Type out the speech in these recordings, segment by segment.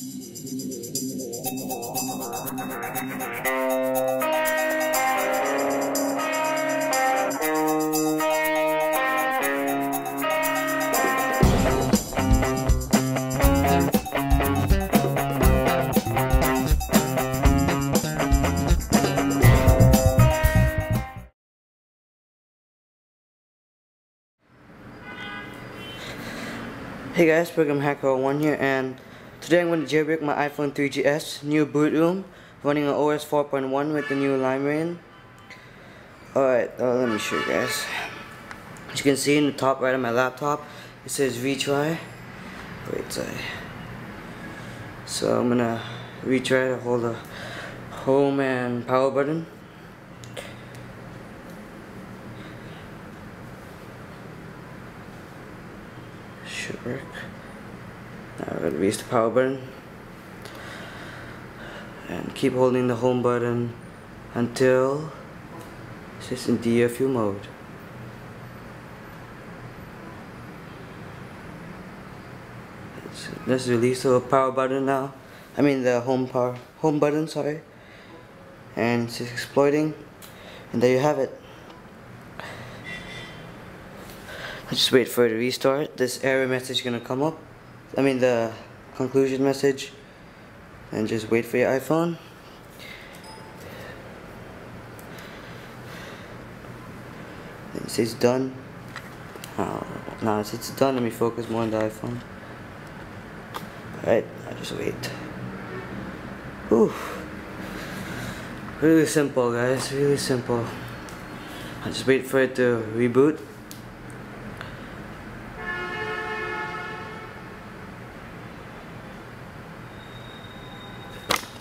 Hey guys, Program Hacker1 here, and today I'm going to jailbreak my iPhone 3GS, new boot room, running on OS 4.1 with the new limera1n. Alright, let me show you guys. As you can see in the top right of my laptop, it says retry. Wait, sorry. So I'm gonna retry to hold the home and power button. Should work. Now we're gonna release the power button and keep holding the home button until it's in DFU mode. Let's release the power button now. I mean the home button, sorry. And it's exploding. And there you have it. Just wait for it to restart. This error message is gonna come up, I mean the conclusion message, and just wait for your iPhone. It says done. Oh, now it says done. Let me focus more on the iPhone. Alright, I'll just wait. Oof. Really simple, guys, really simple. I'll just wait for it to reboot.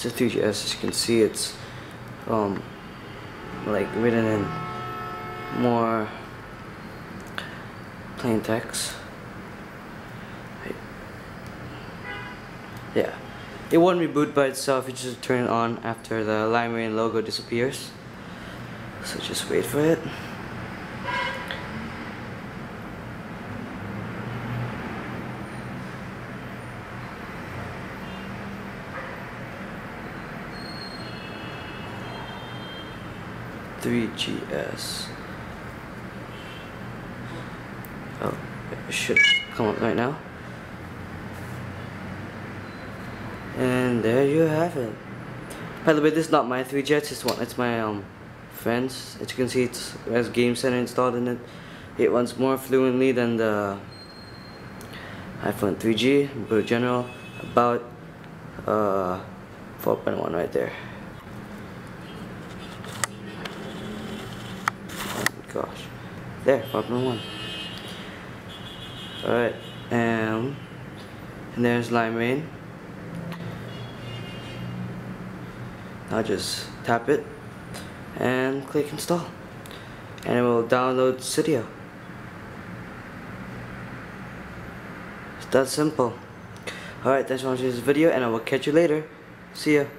It's a 3GS, as you can see, it's like written in more plain text. Right. Yeah, it won't reboot by itself, you just turn it on after the limera1n logo disappears. So just wait for it. GS. Oh, it should come up right now. And there you have it. By the way, this is not my 3GS, it's my friend's. As you can see, it has Game Center installed in it. It runs more fluently than the iPhone 3G, but general about 4.1 right there. Gosh, there, 5.1. Alright, and there's limera1n. I'll just tap it and click install, and it will download Cydia. It's that simple. Alright, thanks for watching this video, and I will catch you later. See ya.